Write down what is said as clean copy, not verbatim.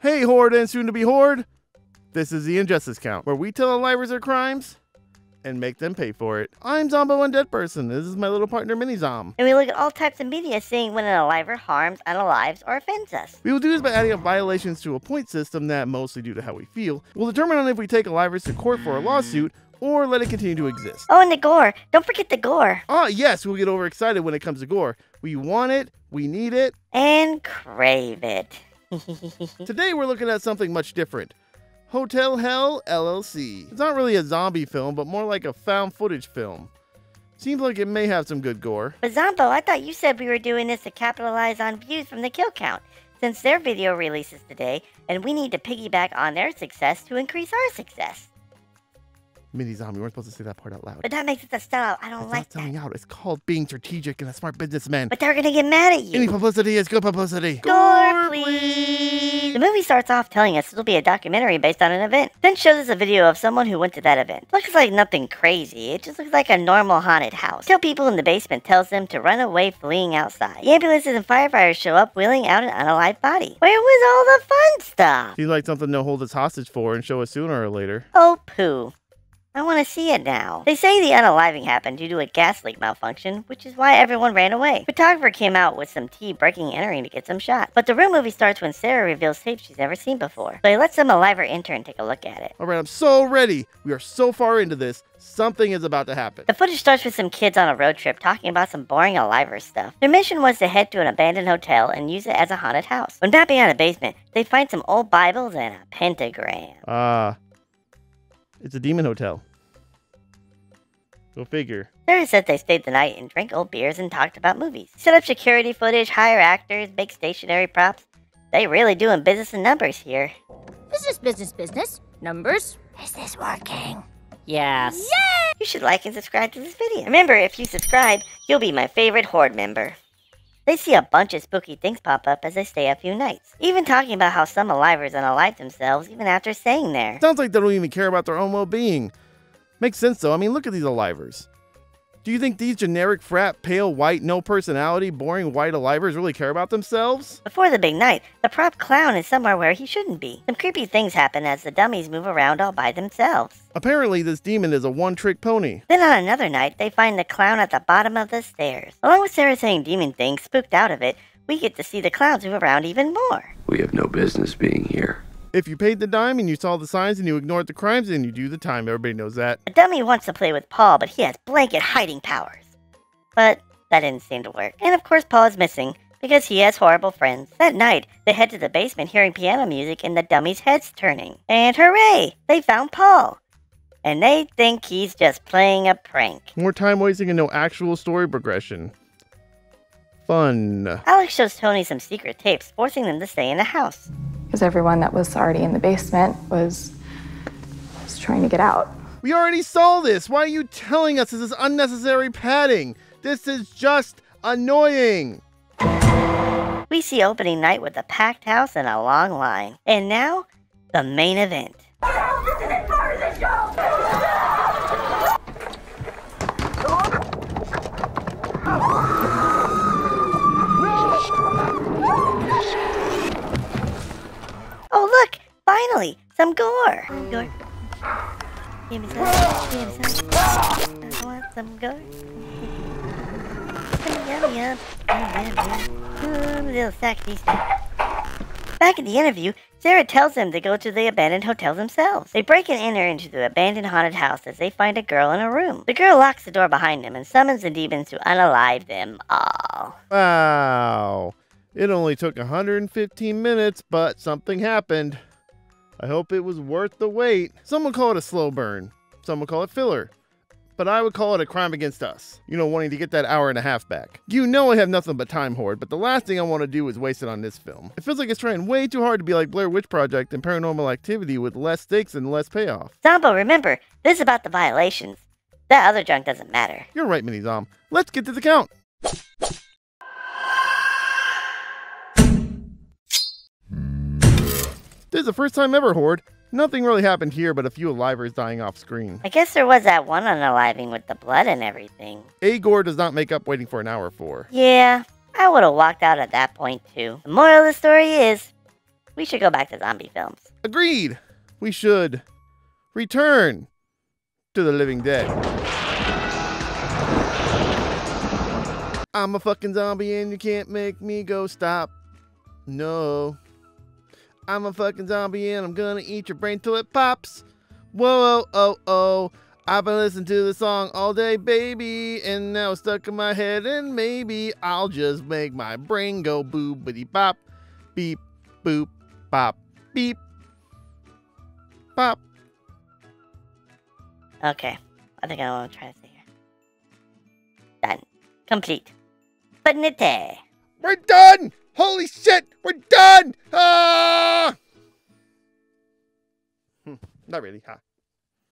Hey, Horde and soon-to-be Horde! This is the Injustice Count, where we tell survivors their crimes and make them pay for it. I'm Zombo Undead Person. This is my little partner, Mini-Zom. And we look at all types of media, seeing when an aliver harms, unalives, or offends us. We will do this by adding up violations to a point system that, mostly due to how we feel, will determine on if we take alivers to court for a lawsuit or let it continue to exist. Oh, and the gore. Don't forget the gore. Ah, yes, we'll get overexcited when it comes to gore. We want it, we need it, and crave it. Today we're looking at something much different. Hotel Hell LLC. It's not really a zombie film, but more like a found footage film. Seems like it may have some good gore. But Zombo, I thought you said we were doing this to capitalize on views from the Kill Count, since their video releases today, and we need to piggyback on their success to increase our success. Mini-Zombie, we weren't supposed to say that part out loud. But that makes it a sellout. I don't like that. It's not selling out. It's called being strategic and a smart businessman. But they're going to get mad at you. Any publicity is good publicity. Gore, please. The movie starts off telling us it'll be a documentary based on an event, then shows us a video of someone who went to that event. Looks like nothing crazy, it just looks like a normal haunted house. Till people in the basement tells them to run away, fleeing outside. The ambulances and firefighters show up, wheeling out an unalive body. Where was all the fun stuff? Seems like something they'll hold us hostage for and show us sooner or later. Oh, poo. I want to see it now. They say the unaliving happened due to a gas leak malfunction, which is why everyone ran away. Photographer came out with some tea, breaking and entering to get some shots. But the real movie starts when Sarah reveals tapes she's never seen before. So he lets some aliver intern take a look at it. Alright, I'm so ready. We are so far into this. Something is about to happen. The footage starts with some kids on a road trip talking about some boring aliver stuff. Their mission was to head to an abandoned hotel and use it as a haunted house. When mapping out a basement, they find some old Bibles and a pentagram. It's a demon hotel. Go figure. Sarah said they stayed the night and drank old beers and talked about movies. Set up security footage, hire actors, make stationary props. They really doing business in numbers here. Business, business, business. Numbers. Is this working? Yes. Yay! You should like and subscribe to this video. Remember, if you subscribe, you'll be my favorite Horde member. They see a bunch of spooky things pop up as they stay a few nights. Even talking about how some alivers unalive themselves even after staying there. Sounds like they don't even care about their own well-being. Makes sense though, I mean look at these alivers. Do you think these generic frat, pale white, no personality, boring white alivers really care about themselves? Before the big night, the prop clown is somewhere where he shouldn't be. Some creepy things happen as the dummies move around all by themselves. Apparently this demon is a one-trick pony. Then on another night, they find the clown at the bottom of the stairs. Along with Sarah saying demon things, spooked out of it, we get to see the clowns move around even more. We have no business being here. If you paid the dime and you saw the signs and you ignored the crimes, then you do the time. Everybody knows that. A dummy wants to play with Paul, but he has blanket hiding powers. But that didn't seem to work. And of course, Paul is missing because he has horrible friends. That night, they head to the basement hearing piano music and the dummy's head's turning. And hooray! They found Paul. And they think he's just playing a prank. More time wasting and no actual story progression. Fun. Alex shows Tony some secret tapes, forcing them to stay in the house. Because everyone that was already in the basement was trying to get out. We already saw this! Why are you telling us this is unnecessary padding? This is just annoying! We see opening night with a packed house and a long line. And now, the main event. Finally, some gore. Gore. Give me some. Give me some. I want some gore. Yum, yum, yum. Little sack these. Back at the interview, Sarah tells them to go to the abandoned hotel themselves. They break and enter into the abandoned haunted house as they find a girl in a room. The girl locks the door behind them and summons the demons to unalive them all. Wow. It only took 115 minutes, but something happened. I hope it was worth the wait. Some would call it a slow burn. Some would call it filler. But I would call it a crime against us. You know, wanting to get that hour and a half back. You know I have nothing but time, Horde, but the last thing I want to do is waste it on this film. It feels like it's trying way too hard to be like Blair Witch Project and Paranormal Activity with less stakes and less payoff. Zombo, remember, this is about the violations. That other junk doesn't matter. You're right, Mini-Zom. Let's get to the count. This is the first time ever, Horde. Nothing really happened here but a few alivers dying off screen. I guess there was that one unaliving with the blood and everything. A gore does not make up waiting for an hour for. Yeah, I would have walked out at that point too. The moral of the story is, We should go back to zombie films. Agreed. We should return to the living dead. I'm a fucking zombie and you can't make me go stop. No. I'm a fucking zombie and I'm gonna eat your brain till it pops. Whoa, oh, oh. I've been listening to the song all day, baby, and now it's stuck in my head, and maybe I'll just make my brain go boobity-bop, beep, boop, bop, beep, bop. Okay, I think I know what I'm trying to say here. Done. Complete. Finite. We're done! Holy shit, we're done! Ah! Not really, huh?